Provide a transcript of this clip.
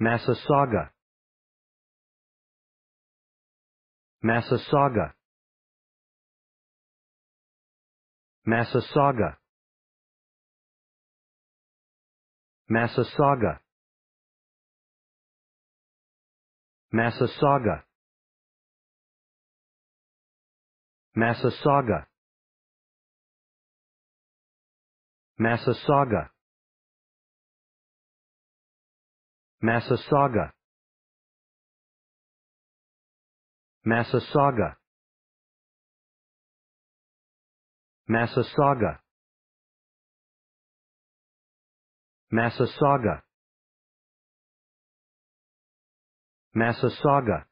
Massasauga, Massasauga, Massasauga, Massasauga, Massasauga, Massasauga, Massasauga, Massasauga, Massasauga, Massasauga, Massasauga, Massasauga.